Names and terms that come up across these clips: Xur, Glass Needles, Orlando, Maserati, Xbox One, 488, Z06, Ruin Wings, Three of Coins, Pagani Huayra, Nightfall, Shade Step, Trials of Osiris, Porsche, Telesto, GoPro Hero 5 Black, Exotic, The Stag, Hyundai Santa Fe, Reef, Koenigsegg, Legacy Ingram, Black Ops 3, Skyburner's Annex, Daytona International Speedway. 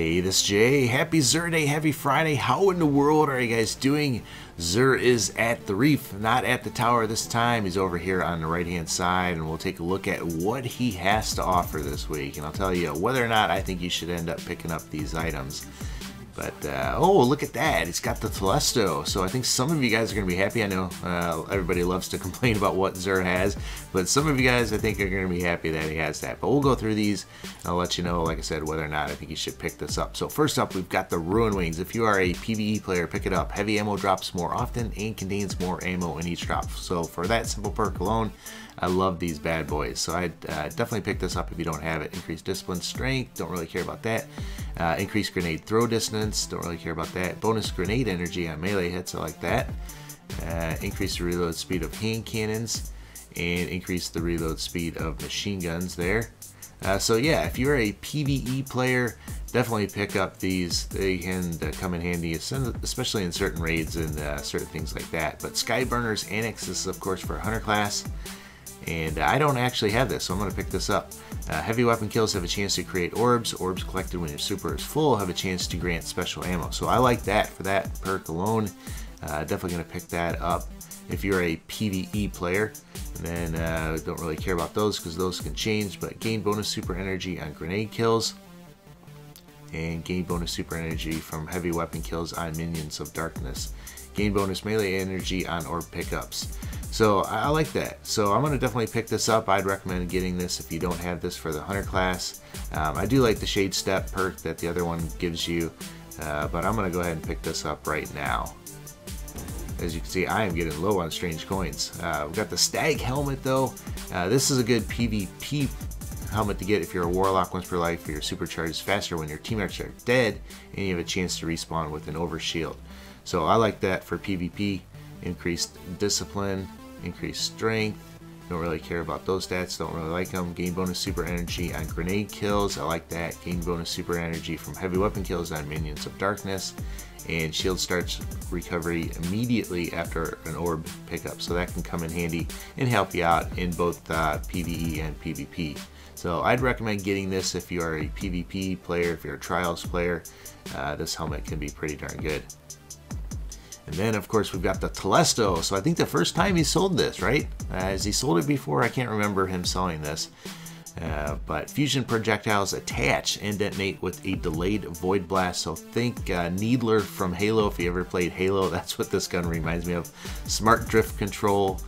Hey, this is Jay. Happy Xur Day, happy Friday. How in the world are you guys doing? Xur is at the Reef, not at the tower this time. He's over here on the right-hand side, and we'll take a look at what he has to offer this week. And I'll tell you whether or not I think you should end up picking up these items. But, oh, look at that. It's got the Telesto. So I think some of you guys are going to be happy. I know everybody loves to complain about what Xur has, but some of you guys, I think, are going to be happy that he has that. But we'll go through these, and I'll let you know, like I said, whether or not I think you should pick this up. So first up, we've got the Ruin Wings. If you are a PvE player, pick it up. Heavy ammo drops more often and contains more ammo in each drop. So for that simple perk alone, I love these bad boys. So I'd definitely pick this up if you don't have it. Increased discipline strength, don't really care about that. Increased grenade throw distance, don't really care about that. Bonus grenade energy on melee hits, I like that. Increase the reload speed of hand cannons, and increase the reload speed of machine guns there. So yeah, if you're a PvE player, definitely pick up these. They can come in handy, especially in certain raids and certain things like that. But Skyburner's Annex, this is of course for Hunter class. And I don't actually have this, so I'm going to pick this up. Heavy weapon kills have a chance to create orbs. Orbs collected when your super is full have a chance to grant special ammo. So I like that for that perk alone. Definitely going to pick that up if you're a PvE player. And then don't really care about those because those can change. But gain bonus super energy on grenade kills. And gain bonus super energy from heavy weapon kills on minions of darkness. Gain bonus melee energy on orb pickups. So I like that. So I'm going to definitely pick this up. I'd recommend getting this if you don't have this for the Hunter class. I do like the Shade Step perk that the other one gives you, but I'm going to go ahead and pick this up right now. As you can see, I am getting low on strange coins. We've got the Stag helmet though. This is a good PvP helmet to get if you're a warlock once per life, or your supercharge is faster when your teammates are dead, and you have a chance to respawn with an overshield. So I like that for PvP. Increased discipline, increased strength, don't really care about those stats, don't really like them. Gain bonus super energy on grenade kills, I like that. Gain bonus super energy from heavy weapon kills on minions of darkness, and shield starts recovery immediately after an orb pickup, so that can come in handy and help you out in both PvE and PvP. So I'd recommend getting this if you are a PvP player. If you're a trials player, this helmet can be pretty darn good. And then, of course, we've got the Telesto. So I think the first time he sold this, right? As he sold it before, I can't remember him selling this. But fusion projectiles attach and detonate with a delayed void blast. So think Needler from Halo. If you ever played Halo, that's what this gun reminds me of. Smart drift control,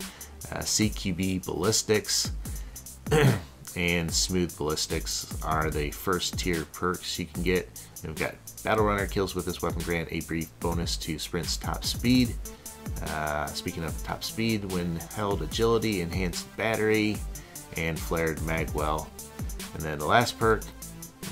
CQB ballistics, and smooth ballistics are the first tier perks you can get. We've got Battle Runner. Kills with this weapon grant a brief bonus to sprint's top speed. Speaking of top speed, when held agility, enhanced battery, and flared magwell. And then the last perk,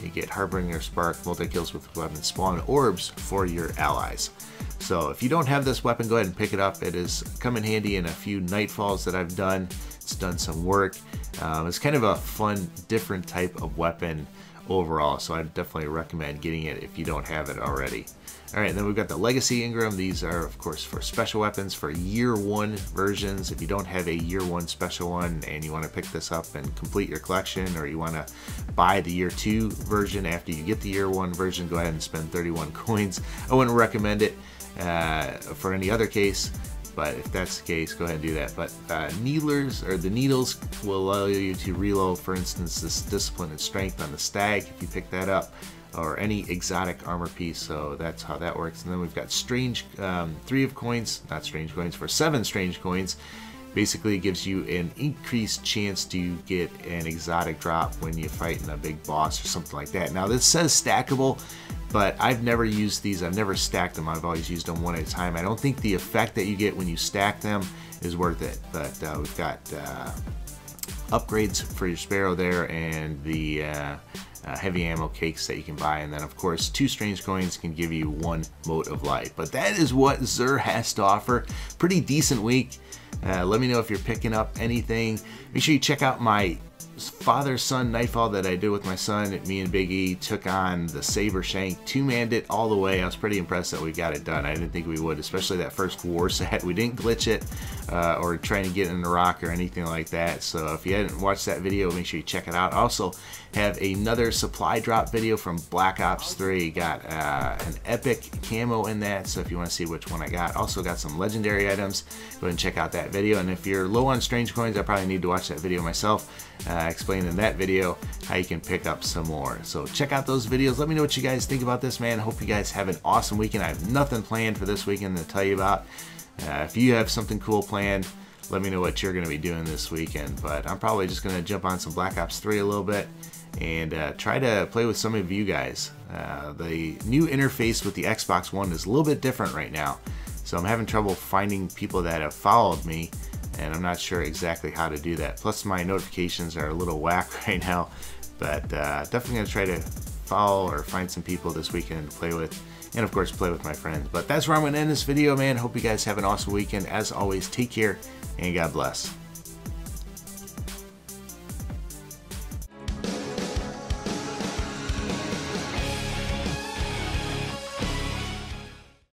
you get Harbinger Spark. Multi-kills with the weapon spawn orbs for your allies. So if you don't have this weapon, go ahead and pick it up. It has come in handy in a few Nightfalls that I've done. It's done some work. It's kind of a fun, different type of weapon overall, so I definitely recommend getting it if you don't have it already. All right, and then we've got the Legacy Ingram. These are, of course, for special weapons for year one versions. If you don't have a year one special one and you want to pick this up and complete your collection, or you want to buy the year two version after you get the year one version, go ahead and spend 31 coins. I wouldn't recommend it for any other case, but if that's the case, go ahead and do that. But the needles will allow you to reload, for instance, this discipline and strength on the Stag if you pick that up, or any exotic armor piece. So that's how that works. And then we've got strange three of coins, not strange coins, for 7 strange coins. Basically, it gives you an increased chance to get an exotic drop when you fight in a big boss or something like that. Now this says stackable, but I've never used these. I've never stacked them. I've always used them one at a time. I don't think the effect that you get when you stack them is worth it. But we've got upgrades for your Sparrow there, and the heavy ammo cakes that you can buy. And then, of course, 2 strange coins can give you 1 mote of life. But that is what Xur has to offer. Pretty decent week. Let me know if you're picking up anything. Make sure you check out my father-son Nightfall that I did with my son, me and Big E took on the Saber Shank, two-manned it all the way. I was pretty impressed that we got it done. I didn't think we would, especially that first war set. We didn't glitch it or try to get in the rock or anything like that. So if you hadn't watched that video, make sure you check it out. Also have another supply drop video from Black Ops 3. Got an epic camo in that, so if you want to see which one I got. Also got some legendary items. Go ahead and check out that video. And if you're low on strange coins, I probably need to watch that video myself. Explained in that video how you can pick up some more. So check out those videos. Let me know what you guys think about this, man. Hope you guys have an awesome weekend. I have nothing planned for this weekend to tell you about. If you have something cool planned, let me know what you're going to be doing this weekend. But I'm probably just going to jump on some Black Ops 3 a little bit and try to play with some of you guys. The new interface with the Xbox One is a little bit different right now, so I'm having trouble finding people that have followed me, and I'm not sure exactly how to do that. Plus my notifications are a little whack right now, but definitely going to try to follow or find some people this weekend to play with. And of course play with my friends. But that's where I'm going to end this video, man. Hope you guys have an awesome weekend. As always, take care and God bless.